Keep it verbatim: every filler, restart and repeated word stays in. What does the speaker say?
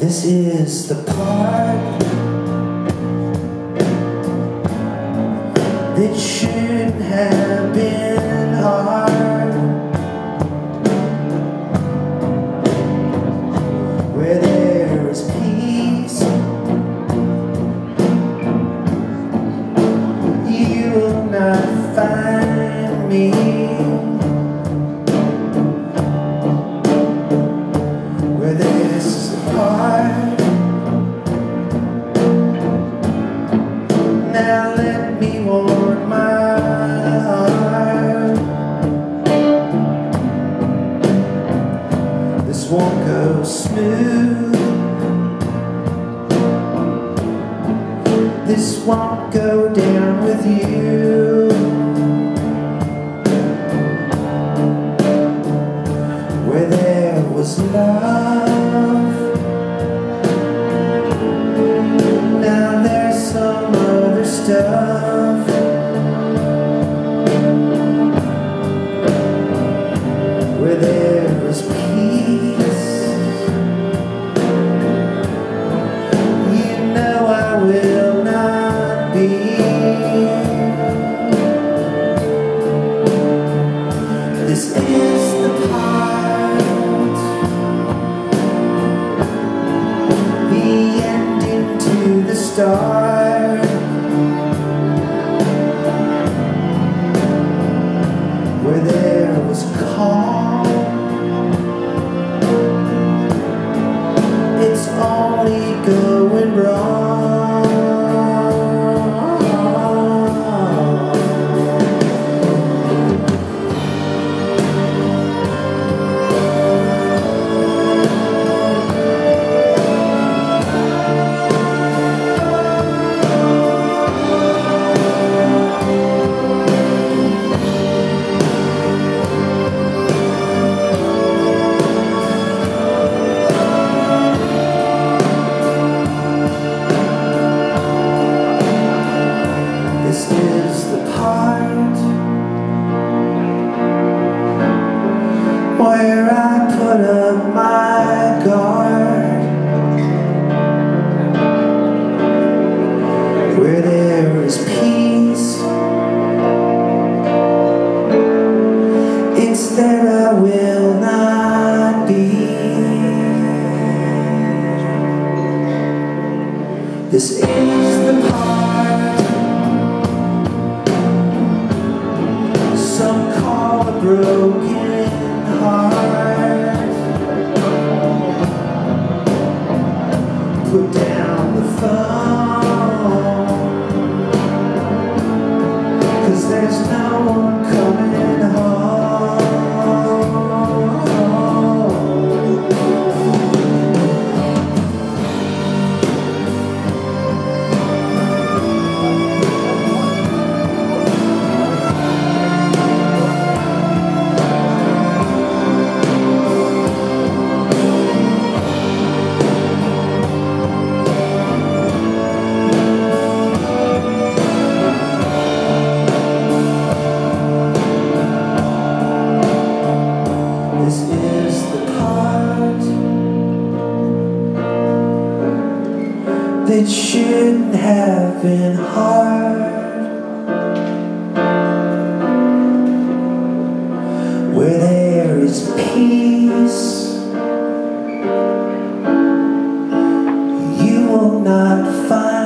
This is the part that should have been hard, where there is peace you will not find me. Now let me warm my heart. This won't go smooth. This won't go down with you. Where there was love, now there's some other stuff. Where there is peace, you know I will not be. This is the part, the ending to the start, where there was calm. It's only going wrong. Where I put up my guard, where there is peace, it's there I will not be. This is the part some call a broken heart. Put down the phone, 'cause there's no one coming . It shouldn't have been hard, where there is peace you will not find.